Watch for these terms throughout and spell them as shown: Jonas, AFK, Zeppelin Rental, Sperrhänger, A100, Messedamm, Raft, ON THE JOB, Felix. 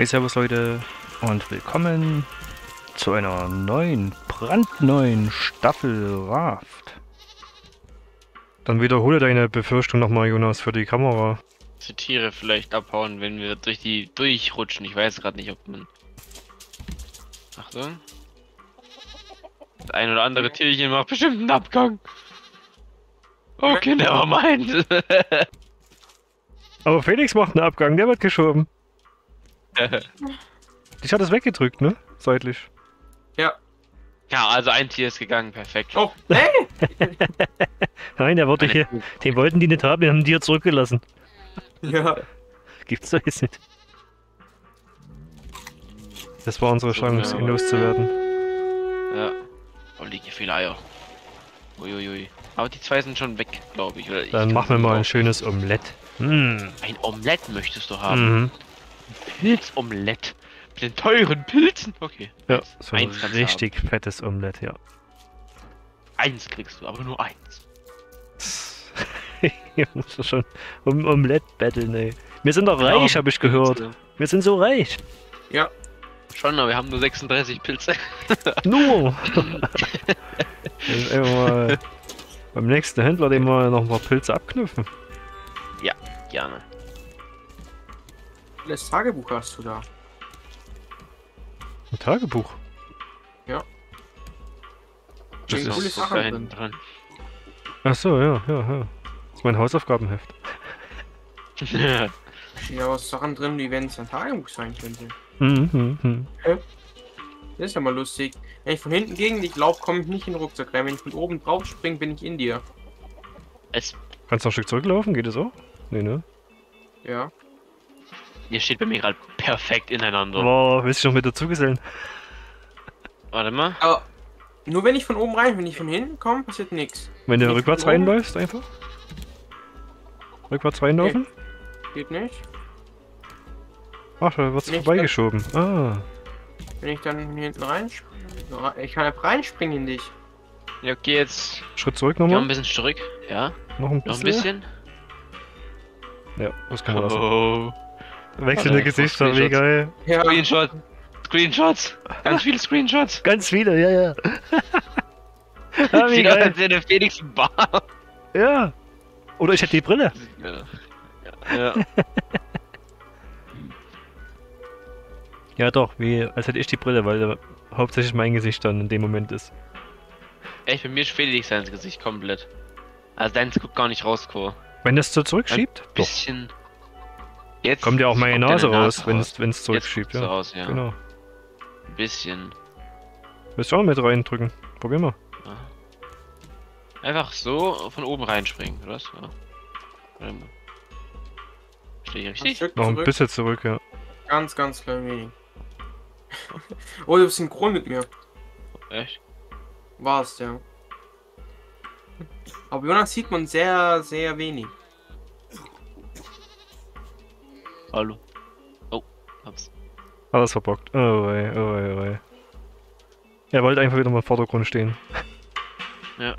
Hey, servus Leute und willkommen zu einer neuen, brandneuen Staffel Raft. Dann wiederhole deine Befürchtung nochmal, Jonas, für die Kamera. Die Tiere vielleicht abhauen, wenn wir durchrutschen. Ich weiß gerade nicht, ob man... Achtung. Das ein oder andere Tierchen macht bestimmt einen Abgang. Okay, nevermind. Aber Felix macht einen Abgang, der wird geschoben. Ich hatte es weggedrückt, ne? Seitlich. Ja. Ja, also ein Tier ist gegangen, perfekt. Oh, hey! Nein, der wurde hier. Den wollten die nicht haben, den haben die hier zurückgelassen. Ja. Gibt's doch jetzt nicht. Das war unsere Chance, ihn loszuwerden. Ja. Oh, liegen hier viele Eier. Uiuiui. Aber die zwei sind schon weg, glaube ich. Oder dann machen wir mal ein schönes Omelett. Ein Omelett möchtest du haben? Pilzomelett. Mit den teuren Pilzen? Okay. Ja, so ein richtig fettes Omelett, ja. Eins kriegst du, aber nur eins. Hier musst du schon um Omelett betteln, ey. Wir sind doch reich, habe ich gehört. Wir sind so reich. Ja. Schon, aber wir haben nur 36 Pilze. Nur! Mal beim nächsten Händler dem mal noch ein paar Pilze abknüpfen. Ja, gerne. Das Tagebuch hast du da. Ein Tagebuch? Ja. Das ist da drin. Achso, ja. Das ist mein Hausaufgabenheft. Ja. Ja, aber Sachen drin, die werden es ein Tagebuch sein könnte. Das ist ja mal lustig. Wenn ich von hinten gegen dich laufe, komme ich nicht in den Rucksack rein. Wenn ich von oben drauf springe, bin ich in dir. Kannst du noch ein Stück zurücklaufen? Geht das auch? Nee, ne? Ja. Ihr steht bei mir gerade perfekt ineinander. Wow, willst du noch mit dazugesellen? Warte mal. Aber nur wenn ich von oben rein, wenn ich von hinten komme, passiert nichts. Wenn du rückwärts reinläufst, einfach? Rückwärts reinlaufen? Nee. Geht nicht. Ach, da wird's vorbeigeschoben. Ah. Wenn ich dann hinten reinspringe. Ich kann halt reinspringen in dich. Ja, okay, jetzt. Schritt zurück nochmal. Noch ein bisschen zurück, ja. Noch ein bisschen. Ja, das kann man lassen. Wechselnde Gesichter, wie geil. Ja. Screenshots. Ganz viele Screenshots. Ganz viele, ja. Sieht aus, als wäre der Felix im Bar. Ja. Oder ich hätte die Brille. Ja. Ja doch, als hätte ich die Brille, weil da hauptsächlich mein Gesicht dann in dem Moment ist. Echt, bei mir ist Felix sein Gesicht komplett. Also deins guckt gar nicht raus, Chor. Wenn das so zurückschiebt? Ein bisschen... Doch. Jetzt kommt ja auch meine Nase raus, wenn es zurückschiebt. Ja. Raus, ja. Genau. Ein bisschen. Willst du auch mit reindrücken? Probier mal. Ja. Einfach so von oben reinspringen, oder? So. Warte mal. Stehe ich richtig? Noch ein bisschen zurück, ja. Ganz klein wenig. Oh, du bist synchron mit mir. Echt? War's, ja. Aber Jonas sieht man sehr wenig. Hallo. Oh, hab's. Alles verbockt. Oh wei. Er wollte einfach wieder mal im Vordergrund stehen. Ja.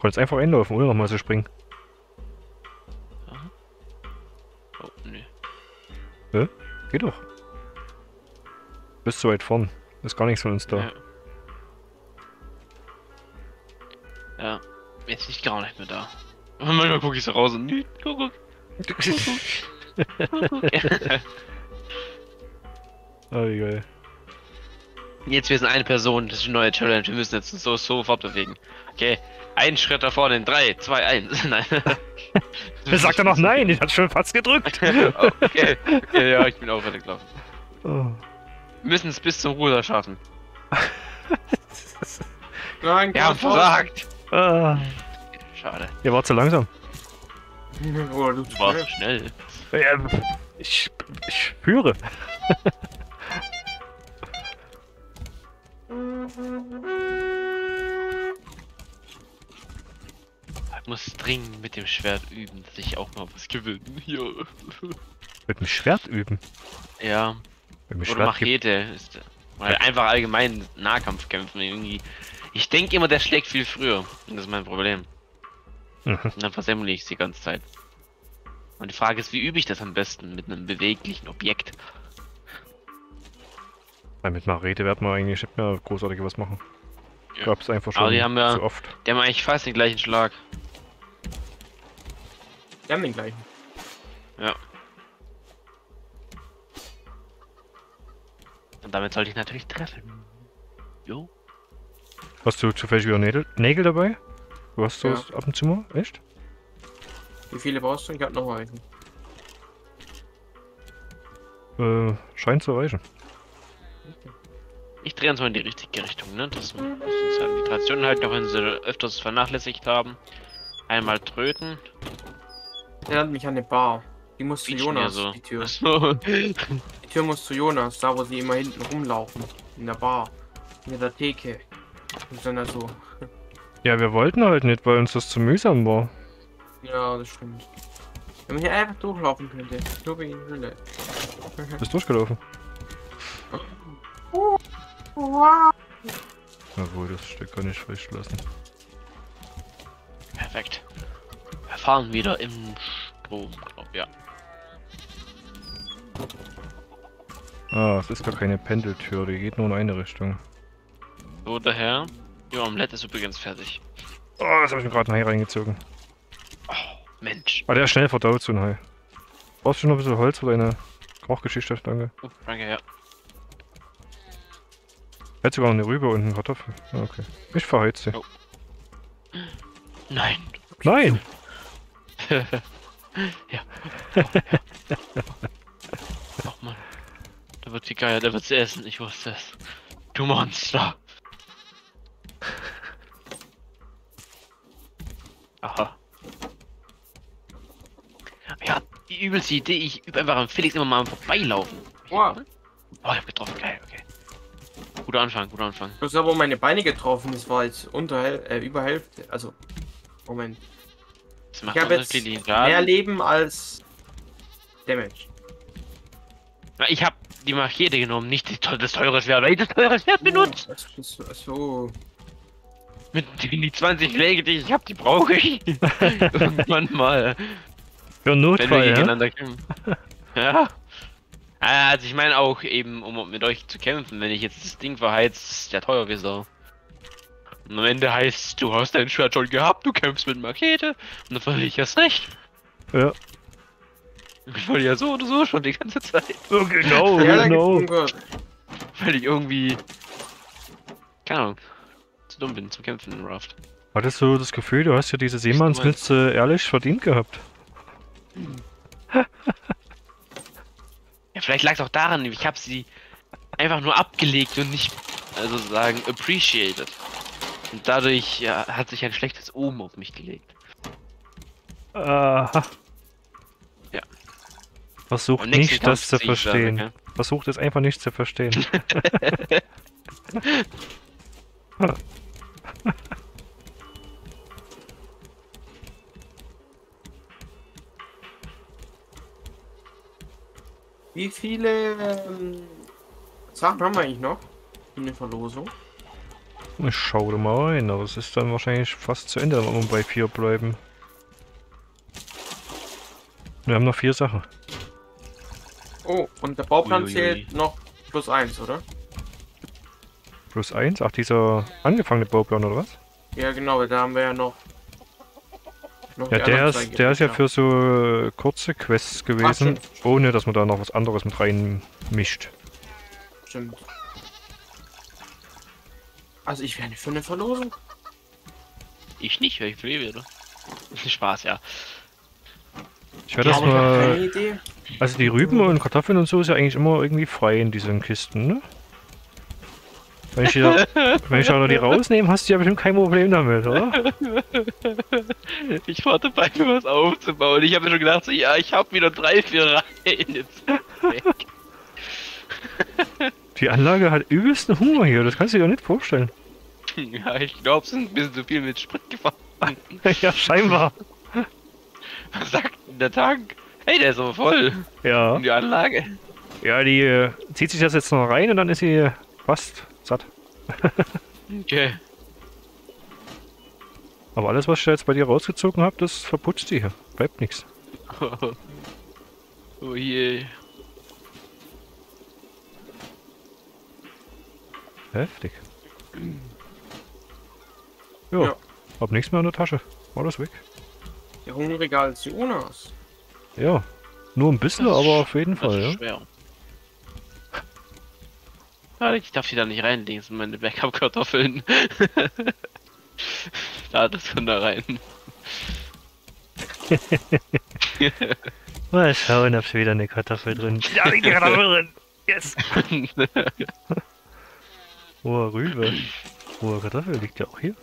Konntest einfach einlaufen, ohne nochmal zu springen. Aha. Oh, nee. Hä? Geht doch. Bist so weit vorn. Ist gar nichts von uns da. Ja. Jetzt nicht gar nicht mehr da. Manchmal guck ich so raus und... Guck. Oh, wie geil. Jetzt, wir sind eine Person, das ist eine neue Challenge, wir müssen jetzt so fortbewegen. Okay, einen Schritt da vorne in 3, 2, 1. Nein. Sagt er noch nein, ich hatte schon fast gedrückt. Okay, ja, ich bin auch weitergelaufen. Wir müssen es bis zum Ruder schaffen. Nein, wir haben versagt. Schade. Ihr wart zu langsam. Oh, du warst schnell. Ja, ich führe. Ich muss dringend mit dem Schwert üben, dass ich auch mal was gewinne. Ja. Mit dem Schwert üben? Ja. Mit dem Schwert. Oder Machete. Einfach allgemein Nahkampf kämpfen irgendwie. Ich denke immer, der schlägt viel früher. Und das ist mein Problem. Und dann versemmle ich sie die ganze Zeit. Und die Frage ist, wie übe ich das am besten mit einem beweglichen Objekt? Weil mit Marete werden wir eigentlich nicht mehr großartig was machen. Ja. Gab es einfach schon aber die haben wir, zu oft. Die haben eigentlich fast den gleichen Schlag. Die haben den gleichen. Ja. Und damit sollte ich natürlich treffen. Jo. Hast du zufällig wieder Nägel dabei? Du hast sowas ja ab und zu mal, echt? Wie viele brauchst du? Ich hab noch einen. Scheint zu reichen. Okay. Ich drehe uns mal in die richtige Richtung, ne? Dass wir die Traditionen halten, auch wenn sie öfters vernachlässigt haben. Einmal tröten. Erinnert mich an eine Bar. Die muss zu Jonas, so die Tür. So. Die Tür muss zu Jonas, da wo sie immer hinten rumlaufen. In der Bar. In der Theke. Und dann so. Ja, wir wollten halt nicht, weil uns das zu mühsam war. Ja, das stimmt. Wenn man hier einfach durchlaufen könnte. Nur wegen der Hülle. Du bist durchgelaufen. Obwohl, das Stück kann ich frisch lassen. Perfekt. Wir fahren wieder im Strom, glaub ich, ja. Ah, es ist gar keine Pendeltür, die geht nur in eine Richtung. So, daher. Die Omelette ist übrigens fertig. Oh, das habe ich mir gerade ein Hai reingezogen. Oh, Mensch. War der schnell verdaut, so ein Hai. Brauchst du noch ein bisschen Holz für deine Kochgeschichte? Danke. Oh, danke, ja. Ich hätte sogar noch eine Rübe und einen Kartoffel. Okay. Ich verheize sie. Oh. Nein. Nein! Ja. Oh, ja. Oh Mann. Da wird sie geil, da wird sie essen, ich wusste es. Du Monster! Aha. Ja, die übelste Idee, ich übe einfach am Felix immer mal vorbeilaufen. Wow. Oh, ich hab getroffen, geil, okay. Guter Anfang, guter Anfang. Du hast aber meine Beine getroffen, das war jetzt über Hälfte, also... Moment. Das macht ich habe jetzt mehr Leben als... Damage. Na, ich hab die Machete genommen, nicht das teure Schwert, weil ich das teure Schwert benutzt! So. Mit die 20 Schläge, die ich hab, die brauche ich! Irgendwann mal. Für Notfall, wenn wir gegeneinander kämpfen. Ja. Also ich meine auch eben, um mit euch zu kämpfen, wenn ich jetzt das Ding verheizt, ist ja teuer wie Sau. Und am Ende heißt, du hast dein Schwert schon gehabt, du kämpfst mit Machete. Und dann verliere ich erst recht. Ja. Ich wollte ja so oder so schon die ganze Zeit. Oh, genau, ja, genau. Weil ich irgendwie... Keine Ahnung. Zu dumm bin zum Kämpfen in Raft. Hattest du das Gefühl, du hast ja diese Seemannsmütze ehrlich verdient gehabt? Hm. Ja, vielleicht lag es auch daran, ich habe sie einfach nur abgelegt und nicht, also sagen, appreciated. Und dadurch ja, hat sich ein schlechtes Omen auf mich gelegt. Aha. Ja. Versucht nicht, das zu verstehen. Sagen, ja? Versucht es einfach nicht zu verstehen. Wie viele Sachen haben wir eigentlich noch in der Verlosung? Ich schaue mal rein, aber es ist dann wahrscheinlich fast zu Ende, wenn wir bei 4 bleiben. Wir haben noch 4 Sachen. Oh, und der Bauplan zählt noch +1, oder? +1? Ach, dieser angefangene Bauplan, oder was? Ja genau, da haben wir ja noch ja, der ist ja für so kurze Quests gewesen, ach, ohne dass man da noch was anderes mit rein mischt. Stimmt. Also ich wäre nicht für eine Verlosung. Ich nicht, weil ich lebe wieder. Spaß, ja. Ich werde das mal... Also die Rüben und Kartoffeln und so ist ja eigentlich immer irgendwie frei in diesen Kisten, ne? Wenn ich da noch die rausnehme, hast du ja bestimmt kein Problem damit, oder? Ich war dabei, mir was aufzubauen. Ich habe mir schon gedacht, so, ja, ich habe wieder 3, 4 rein. Jetzt weg. Die Anlage hat übelsten Hunger hier, das kannst du dir doch nicht vorstellen. Ja, ich glaube, es sind ein bisschen zu viel mit Sprit gefahren. Ja, scheinbar. Was sagt denn der Tank? Hey, der ist aber voll. Ja. Und die Anlage. Ja, die zieht sich das jetzt noch rein und dann ist sie fast satt. Okay. Aber alles, was ich jetzt bei dir rausgezogen habe, das verputzt sie hier. Bleibt nichts. Oh, oh je. Heftig. Jo, ja. Hab nichts mehr in der Tasche. Alles weg. Der Hungerregal ist Jonas. Ja, nur ein bisschen, aber auf jeden Fall. Das ist schwer. Ja, ich darf die da nicht reinlegen, sind meine Backup-Kartoffeln. Da, das kommt da rein. Mal schauen, ob schon wieder eine Kartoffel drin. Ja, eine Kartoffel drin! Yes! Oh, Rübe. Oh, Kartoffel liegt ja auch hier.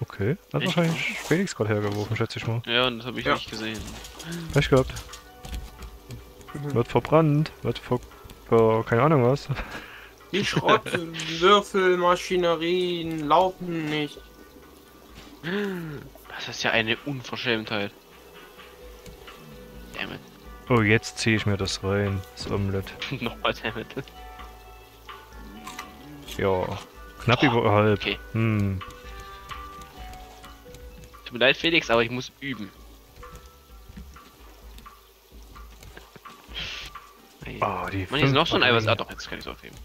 Okay, hat wahrscheinlich Felix gerade hergeworfen, schätze ich mal. Ja, und das habe ich nicht gesehen. Pech gehabt. Wird verbrannt, wird keine Ahnung was. Die Schrottwürfelmaschinerien laufen nicht. Das ist ja eine Unverschämtheit. Dammit. Oh, jetzt ziehe ich mir das rein, das Omelette. Nochmal Dammit. Ja, knapp über halb. Okay. Hm. Tut mir leid, Felix, aber ich muss üben. Oh, die man, hier ist noch so ein Eiweiß. Ah, doch, jetzt kann ich es aufheben.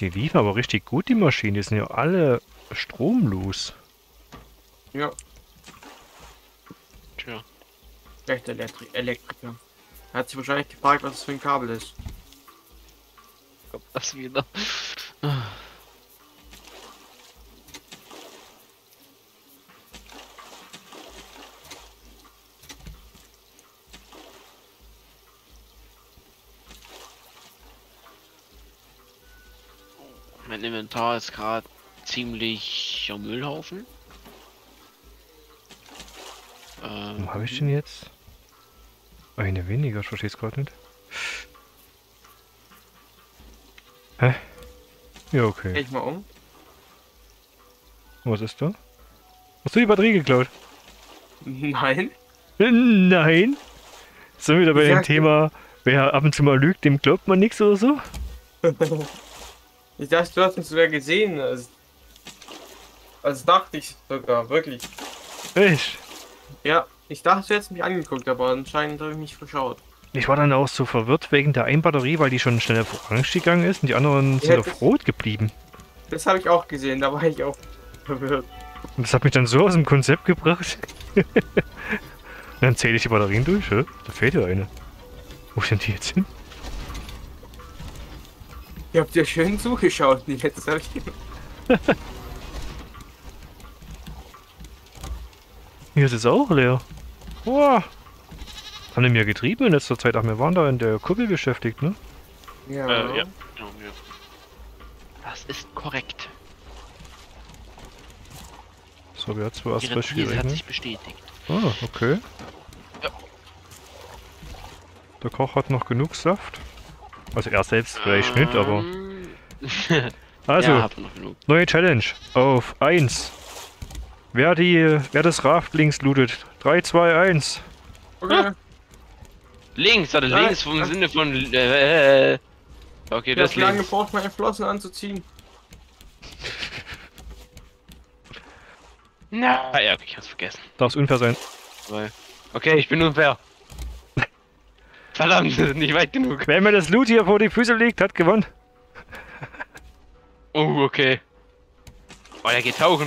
Die liefen aber richtig gut, die Maschinen. Die sind ja alle stromlos. Ja. Tja. Echt Elektriker. Er hat sich wahrscheinlich gefragt, was das für ein Kabel ist. Kommt das wieder? Mein Inventar ist gerade ziemlich am Müllhaufen. Wo habe ich denn jetzt? Eine weniger, ich verstehe es gerade nicht. Hä? Ja, okay. Geh ich mal um. Was ist da? Hast du die Batterie geklaut? Nein. Nein? Sind wir wieder bei dem Thema, wer ab und zu mal lügt, dem glaubt man nichts oder so? Ich dachte, du hast uns sogar gesehen. Also dachte ich sogar, wirklich. Echt? Ja, ich dachte, du hättest mich angeguckt, aber anscheinend habe ich mich verschaut. Ich war dann auch so verwirrt wegen der einen Batterie, weil die schon schnell auf Orange gegangen ist und die anderen sind auf Rot geblieben. Das habe ich auch gesehen, da war ich auch verwirrt. Und das hat mich dann so aus dem Konzept gebracht. Dann zähle ich die Batterien durch, hä? Da fehlt ja eine. Wo sind die jetzt hin? Ihr habt ja schön zugeschaut, die letzte habe ich gemacht. Hier ist es auch leer. Boah. Haben die mir getrieben in letzter Zeit? Ach, wir waren da in der Kuppel beschäftigt, ne? Ja. Ja. Das ist korrekt. So, wir hatten zwar erst was schwierig. Hat sich bestätigt. Ah, okay. Ja. Der Koch hat noch genug Saft. Also er selbst vielleicht nicht, aber... Also, ja, neue Challenge auf 1. Wer das Raft links lootet. 3, 2, 1. Okay. Links, also links vom Sinne von... Okay, das links. Ich habe lange gebraucht, meine Flossen anzuziehen. Na, ja, okay, ich hab's vergessen. Darf's unfair sein. Okay, ich bin unfair. Verdammt, das ist nicht weit genug. Wer mir das Loot hier vor die Füße legt, hat gewonnen. Oh, okay. Oh, der geht tauchen.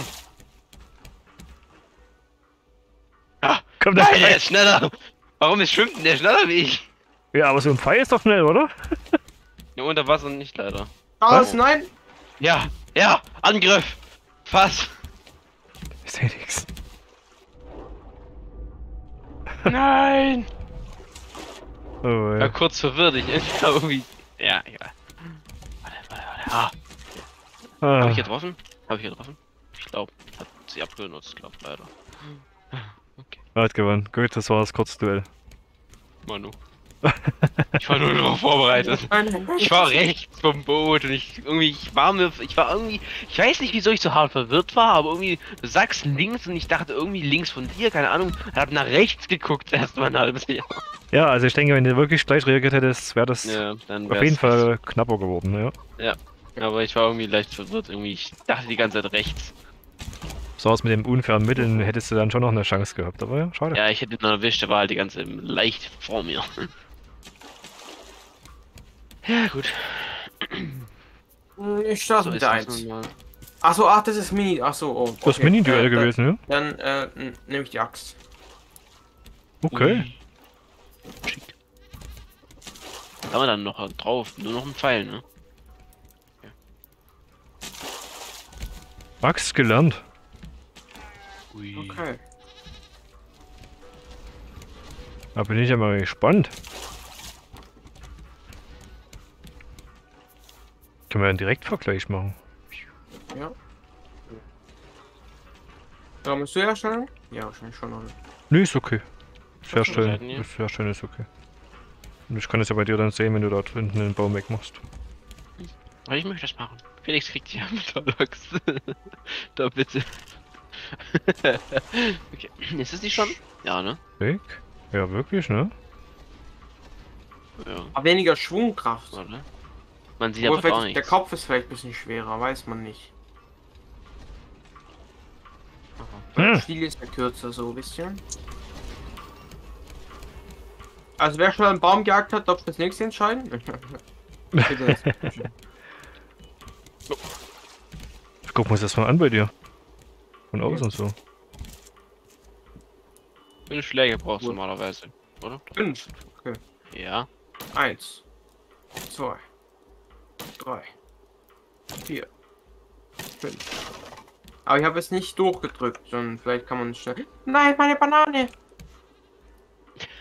Ah, komm da rein. Der ist schneller. Warum ist Schwimmen denn der schneller wie ich? Ja, aber so ein Pfeil ist doch schnell, oder? Ja, unter Wasser nicht leider. Aus, nein! Ja, ja, Angriff! Fass! Ich seh nix. Nein! Oh, ja. Kurz verwirrt, ich irgendwie. Ja, egal. Warte. Hab ich hier getroffen? Ich glaube, hat sie abgenutzt, glaube ich, leider. Okay. Hat gewonnen. Gut, das war das Kurzduell. Manu. Ich war nur darauf vorbereitet. Ich war rechts vom Boot und ich war irgendwie. Ich weiß nicht, wieso ich so hart verwirrt war, aber irgendwie du sagst links und ich dachte irgendwie links von dir, keine Ahnung. Er hat nach rechts geguckt erstmal ein halbes Jahr. Ja, also ich denke, wenn du wirklich gleich reagiert hättest, wäre das auf jeden Fall knapper geworden, ja. Ja, aber ich war irgendwie leicht verwirrt, irgendwie ich dachte die ganze Zeit rechts. So aus mit dem unfairen Mitteln hättest du dann schon noch eine Chance gehabt, aber ja, schade. Ja, ich hätte ihn noch erwischt, der war halt die ganze Zeit leicht vor mir. Ja, gut. Ich starte so mit der 1. Achso, ach, das ist Mini. Achso, oh. Okay. Das ist Mini-Duell gewesen, ne? Dann nehme ich die Axt. Okay. Schick. Da haben wir dann noch drauf. Nur noch ein Pfeil, ne? Axt gelernt. Ui. Okay. Da bin ich ja mal gespannt. Können wir einen Direktvergleich machen? Ja. Da musst du herstellen? Ja, wahrscheinlich schon noch nicht. Nee, ist okay. Ist herstellen. Ist herstellen, ist okay. Und ich kann es ja bei dir dann sehen, wenn du da hinten den Baum wegmachst. Aber ich möchte das machen. Felix kriegt die Hammerlocks. Da bitte. Okay. Ist es die schon? Ja, ne? Weg? Ja, wirklich, ne? Ja. Aber weniger Schwungkraft, oder? Man sieht aber auch nicht. Der Kopf ist vielleicht ein bisschen schwerer, weiß man nicht. Der Stiel ist ja kürzer, so ein bisschen. Also wer schon einen Baum gejagt hat, darf ich das nächste entscheiden? Ich guck mir das mal an bei dir. Von aus und so. 5 Schläge brauchst du normalerweise, oder? 5? Okay. Ja. 1, 2, 3, 4, 5. Aber ich habe es nicht durchgedrückt, sondern vielleicht kann man schnell... Nein, meine Banane!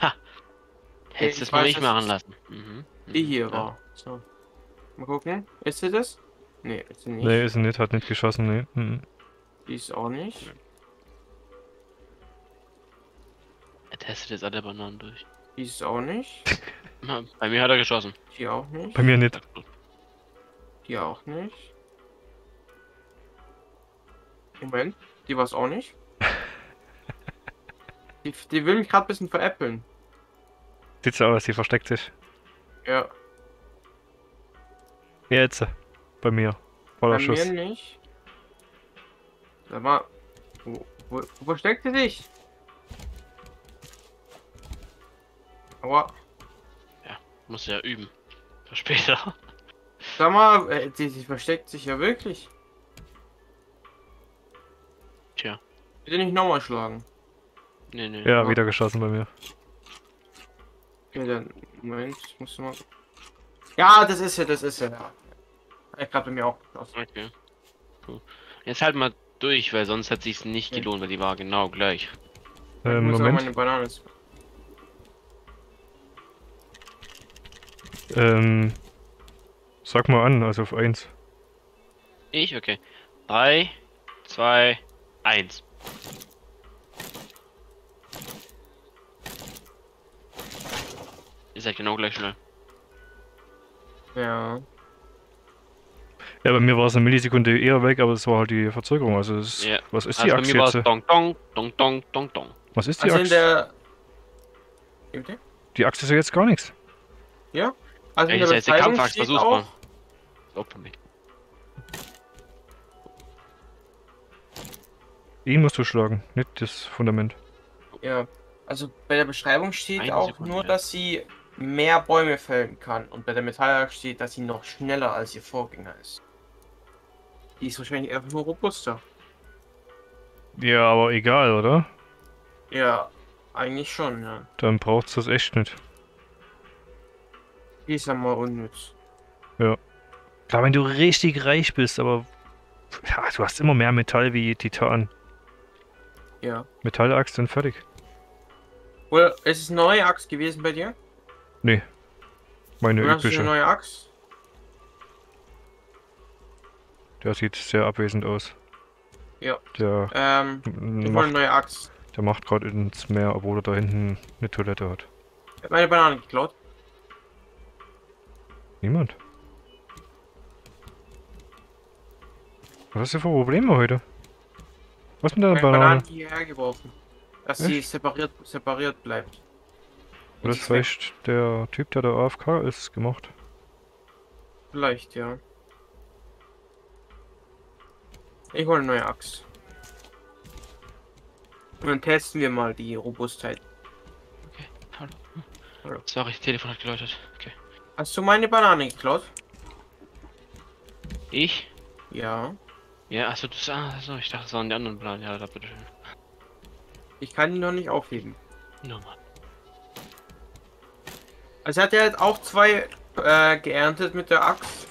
Ha! Hättest du es mal nicht machen lassen. Mhm. Die hier war. So. Mal gucken. Ist sie das? Nee, ist sie nicht. Nee, ist sie nicht. Hat nicht geschossen, nee. Mhm. Die ist auch nicht. Er testet jetzt alle Bananen durch. Die ist auch nicht. Bei mir hat er geschossen. Die auch nicht. Bei mir nicht. Die auch nicht. Moment, die war es auch nicht. die will mich gerade ein bisschen veräppeln. Sieht so aus, die versteckt sich. Ja. Jetzt. Bei mir. Voller Schuss. Bei mir nicht. Sag mal, wo versteckt sie sich? Aua. Ja, muss ja üben. Für später. Sag mal, sie versteckt sich ja wirklich. Tja. Bitte nicht nochmal schlagen. Nee, nee. Ja, wieder geschossen bei mir. Ja, dann, Moment, ich muss mal... Ja, das ist ja. Ich glaube, mir auch geschossen. Okay. Cool. Jetzt halt mal durch, weil sonst hat sich's nicht gelohnt, weil die war genau gleich. Ich muss Moment. Auch meine Banane... Sag mal an, also auf 1. Ich? Okay. 3, 2, 1. Ist halt genau gleich schnell. Ja. Ja, bei mir war es eine Millisekunde eher weg, aber es war halt die Verzögerung. Also, was ist die Achse? Bei mir war es dong, dong, dong, dong, dong, dong. Was ist die Achse? Die Achse ist ja jetzt gar nichts. Ja? Also ich jetzt den Kampfaxt versucht man. Ihn musst du schlagen, nicht das Fundament. Ja, also bei der Beschreibung steht auch nur, dass sie mehr Bäume fällen kann. Und bei der Metallaxt steht, dass sie noch schneller als ihr Vorgänger ist. Die ist wahrscheinlich einfach nur robuster. Ja, aber egal, oder? Ja, eigentlich schon, ja. Dann braucht's das echt nicht. Die ist ja mal unnütz. Ja. Klar, wenn du richtig reich bist, aber... Ja, du hast immer mehr Metall wie Titan. Ja. Metallaxt und fertig. Oder ist es eine neue Axt gewesen bei dir? Nee. Meine übliche. Hast du eine neue Axt? Der sieht sehr abwesend aus. Ja. Der... ich wollte eine neue Axt. Der macht gerade ins Meer, obwohl er da hinten eine Toilette hat. Ich hab meine Banane geklaut. Niemand. Was hast du für Probleme heute? Was mit deiner Banane? Ich habe hergeworfen, dass sie separiert bleibt. Oder das ist vielleicht der Typ, der da AFK ist, gemacht? Vielleicht, ja. Ich hole eine neue Axt. Und dann testen wir mal die Robustheit. Okay, hallo. Sorry, das Telefon hat geläutet. Okay. Hast du meine Banane geklaut? Ich? Ja. Ja, achso, du sagst, ich dachte, es waren die anderen Plan. Ja, da bitte. Ich kann ihn noch nicht aufheben. Nochmal. Also hat er jetzt auch zwei geerntet mit der Axt.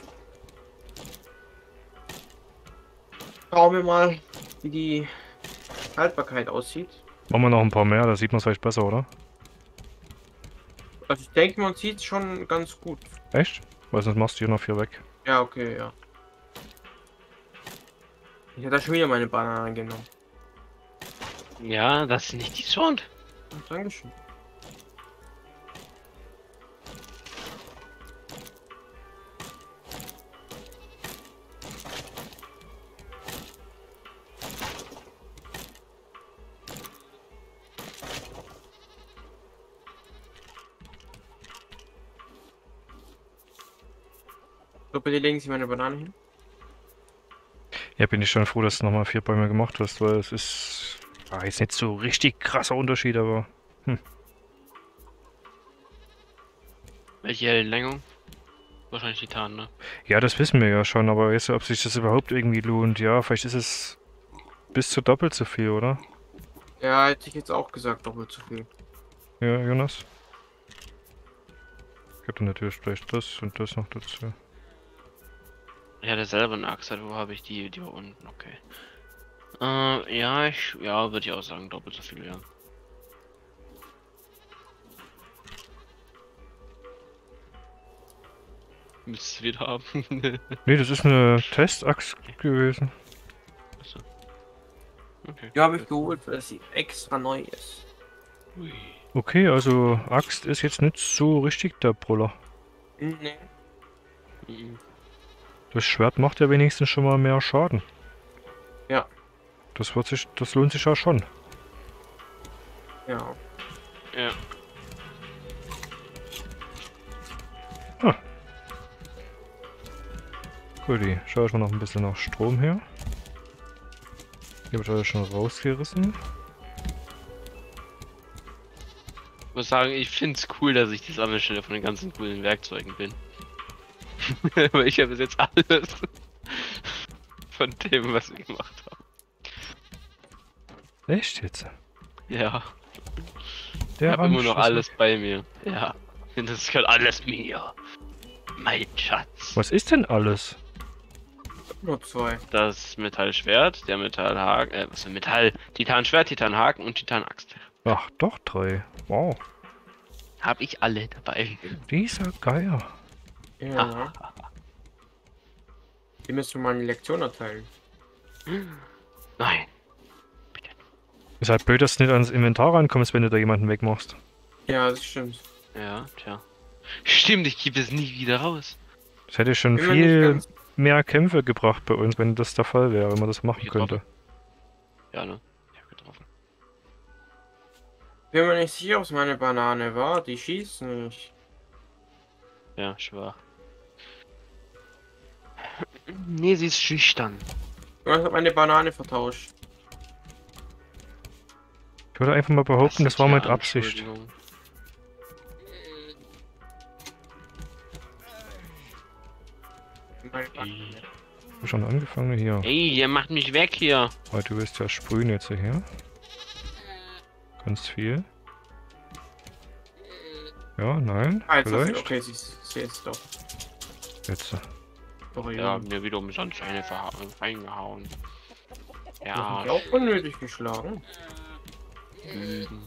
Schauen wir mal, wie die Haltbarkeit aussieht. Machen wir noch ein paar mehr, da sieht man es vielleicht besser, oder? Also ich denke, man sieht es schon ganz gut. Echt? Weil sonst machst du hier noch vier weg. Ja, okay, ja. Ich hatte schon wieder meine Banane genommen. Ja, das ist nicht die Sound. Dankeschön. So, bitte legen Sie meine Banane hin. Ja, bin ich schon froh, dass du nochmal 4 Bäume gemacht hast, weil es ist... Ah, ist nicht so richtig krasser Unterschied, aber... Hm. Welche Längung? Wahrscheinlich Titan, ne? Ja, das wissen wir ja schon, aber jetzt, ob sich das überhaupt irgendwie lohnt, ja, vielleicht ist es... bis zu doppelt so viel, oder? Ja, hätte ich jetzt auch gesagt, doppelt so viel. Ja, Jonas? Ich hab dann natürlich vielleicht das und das noch dazu. Ich hatte selber eine Axt, wo habe ich die, die war unten, okay. Ja, ja, würde ich auch sagen, doppelt so viel, ja. Müsstest du wieder haben. Nee, das ist eine Testaxt gewesen. Achso. Okay. Die habe ich geholt, weil sie extra neu ist. Ui. Okay, also Axt ist jetzt nicht so richtig der Brüller. Nee. Mhm. Das Schwert macht ja wenigstens schon mal mehr Schaden. Ja. Das wird sich, das lohnt sich ja schon. Ja. Ja. Ah. Guti, schaue ich mal noch ein bisschen nach Strom her. Hier wird heute schon rausgerissen. Ich muss sagen, ich finde es cool, dass ich die Sammelstelle von den ganzen coolen Werkzeugen bin. Aber ich habe bis jetzt alles von dem, was wir gemacht haben. Echt jetzt? Ja. Der ich habe immer noch alles bei mir. Ja. Das gehört alles mir. Mein Schatz. Was ist denn alles? Nur 2. Das Metallschwert, der Metallhaken, was für Metall? Titanschwert, Titanhaken und Titanaxt. Ach, doch 3. Wow. Hab ich alle dabei. Dieser Geier. Ja. Hier müssen wir mal eine Lektion erteilen. Nein. Bitte. Ist halt blöd, dass du nicht ans Inventar rankommst, wenn du da jemanden wegmachst. Ja, das stimmt. Ja, tja. Stimmt, ich gebe es nie wieder raus. Das hätte schon viel mehr Kämpfe gebracht bei uns, wenn das der Fall wäre, wenn man das machen könnte. Ja, ne? Ich hab getroffen. Bin mir nicht sicher, ob es meine Banane war. Die schießt nicht. Ja, schwach. Nee, sie ist schüchtern. Ich habe meine Banane vertauscht. Ich würde einfach mal behaupten, das war mit Absicht. Ich hab schon angefangen hier. Ey, der macht mich weg hier. Weil du willst ja sprühen jetzt hierher. Ganz viel. Ja, nein. Ah, jetzt vielleicht. Okay, sie ist jetzt doch. Jetzt. Oh, ja, ja, mir wieder umsonst eine reingehauen. Ja. Auch unnötig geschlagen. Lügen.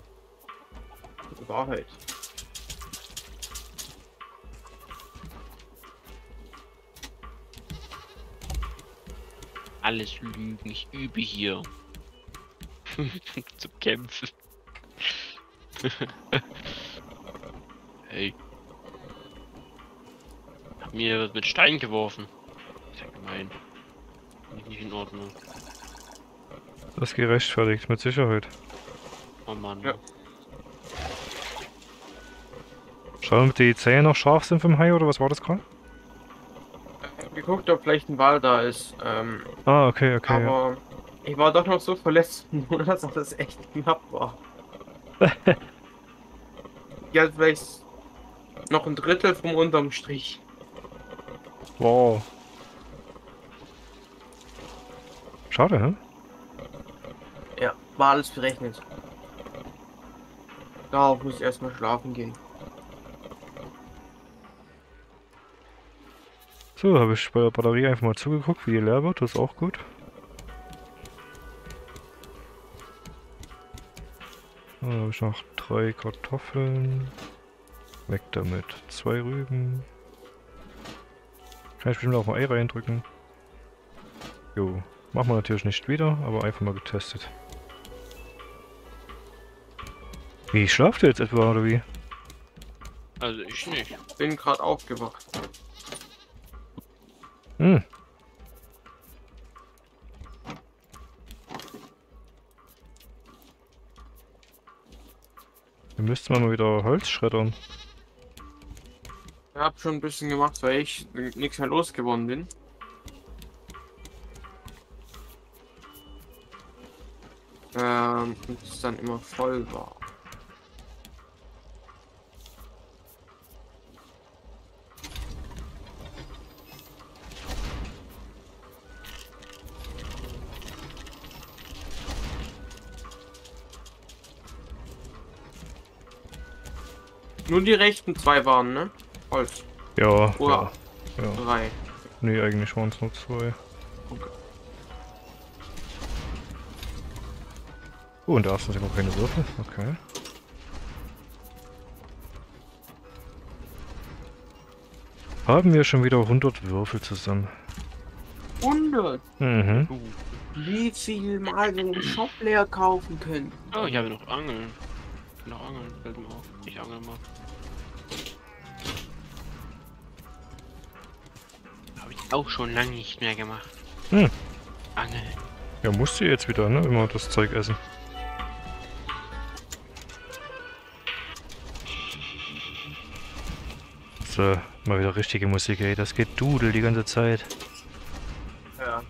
Wahrheit. Alles Lügen, ich übe hier. Zum Kämpfen. Hey. Mir wird mit Stein geworfen. Ist ja gemein. Nicht in Ordnung. Das ist gerechtfertigt, mit Sicherheit. Oh Mann. Ja. Schauen wir, ob die Zähne noch scharf sind vom Hai oder was war das gerade? Ich hab geguckt, ob vielleicht ein Wal da ist. Ah, okay, okay. Aber ja, ich war doch noch so verletzt, dass das echt knapp war. Ja, vielleicht noch ein Drittel vom unterm Strich. Wow. Schade, ne? Ja, war alles berechnet. Darauf muss ich erstmal schlafen gehen. So, habe ich bei der Batterie einfach mal zugeguckt, wie die leer wird, das ist auch gut. Da habe ich noch 3 Kartoffeln. Weg damit. 2 Rüben. Kann ich bestimmt auch mal Ei reindrücken. Jo. Machen wir natürlich nicht wieder, aber einfach mal getestet. Wie, schlaft ihr jetzt etwa, oder wie? Also ich nicht. Bin gerade aufgewacht. Hm. Dann müssten wir mal wieder Holz schreddern. Ich hab schon ein bisschen gemacht, weil ich nichts mehr losgeworden bin. Und es dann immer voll war. Nur die rechten 2 waren, ne? Holz. Ja. Oder ja. 3. Nee, eigentlich waren es nur 2. Okay. Oh, und da hast du sogar keine Würfel. Okay. Haben wir schon wieder 100 Würfel zusammen. 100? Mhm. Wie viel mal wir den Shop leer kaufen können? Oh, ich habe noch Angeln. Noch Angeln, fällt mir auf. Ich angel mal. Habe ich auch schon lange nicht mehr gemacht. Hm. Angeln. Ja, musst du jetzt wieder, ne? Immer das Zeug essen. So, mal wieder richtige Musik, ey. Das geht Dudel die ganze Zeit. Ja.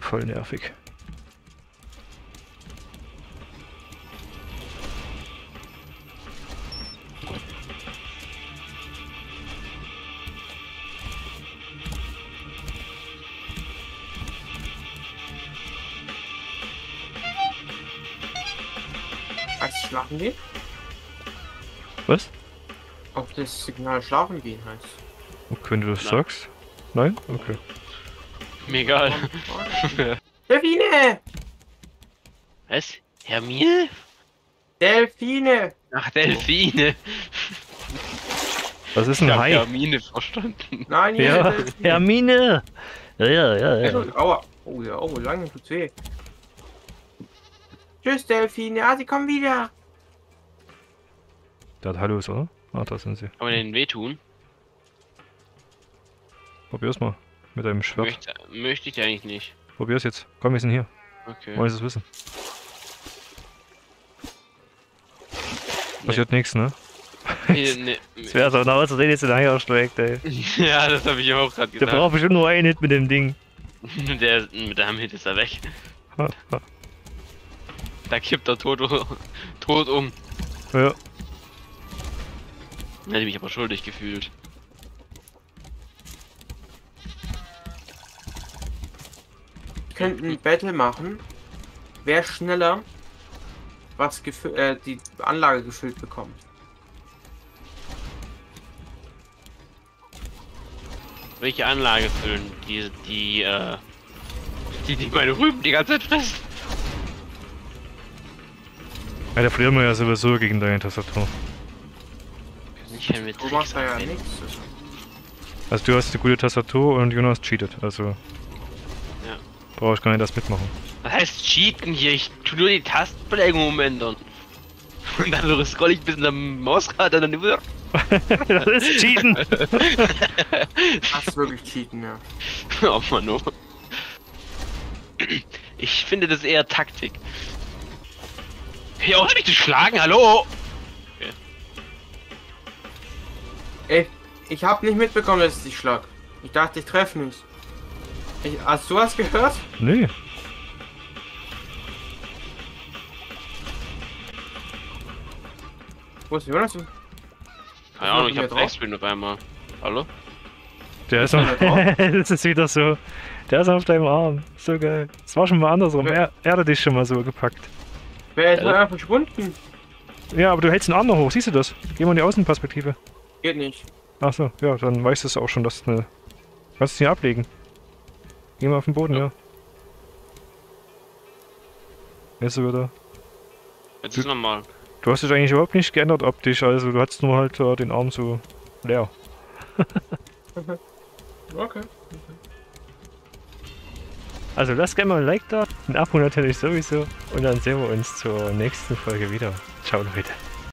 Voll nervig. Schlafen gehen? Was? Auf das Signal schlafen gehen heißt. Okay, wenn du das sagst? Nein? Okay. Mir egal. Delfine! Was? Hermine? Delfine! Ach, Delfine! Was ist ein Hai? Hermine verstanden. Nein, ja, Hermine! Ja. Aua. Oh ja, oh, lange tut's weh. Tschüss, Delfine. Ah, sie kommen wieder. Der hat Hallos, oder? Ah, da sind sie. Kann man denen wehtun? Probier's mal. Mit deinem Schwert. Möchte ich eigentlich nicht. Probier's jetzt. Komm, wir sind hier. Okay. Wollen Sie es wissen? Passiert nichts, ne? Nee. Das wäre so genau zu sehen, jetzt den Hang ausschlägt, ey. Ja, das habe ich auch gerade gedacht. Der braucht bestimmt nur einen Hit mit dem Ding. Mit einem Hit ist er weg. Da kippt er tot um. Ja. Hätte mich aber schuldig gefühlt. Wir könnten ein Battle machen, wer schneller was die Anlage gefüllt bekommt. Welche Anlage füllen? Die meine Rüben die ganze Zeit fressen. Ja, da verlieren wir ja sowieso gegen deine Tastatur. Du machst da ja nichts. Also du hast eine gute Tastatur und Jonas cheatet, also... Ja. Brauche ich gar nicht das mitmachen. Was heißt cheaten hier? Ich tue nur die Tastenbelegung umändern. Und dann scroll ich bis in der Mausrad und dann wieder... Das ist cheaten! Das ist wirklich cheaten, ja. Oh Mann, oh. Ich finde das eher Taktik. Hör auf mich zu schlagen, hallo! Okay. Ey, ich hab nicht mitbekommen, dass ich dich schlag. Ich dachte, ich treffe mich. Hast du was gehört? Nee. Wo ist Jonas? Keine Ahnung, ich hab Dreckspiel auf einmal. Hallo? Der ist auf deinem Arm. Das ist wieder so. Der ist auf deinem Arm. So geil. Das war schon mal andersrum. Ja. Er hat dich schon mal so gepackt. Wer ist einfach verschwunden? Ja, aber du hältst den Arm noch hoch. Siehst du das? Geh mal in die Außenperspektive. Geht nicht. Ach so, ja, dann weißt du es auch schon, dass du eine... Kannst es hier ablegen. Geh mal auf den Boden, ja. Jetzt wieder. Jetzt ist normal. Du hast dich eigentlich überhaupt nicht geändert optisch, also du hattest nur halt den Arm so leer. Okay. Okay. Also lasst gerne mal ein Like da, ein Abo natürlich sowieso und dann sehen wir uns zur nächsten Folge wieder. Ciao Leute.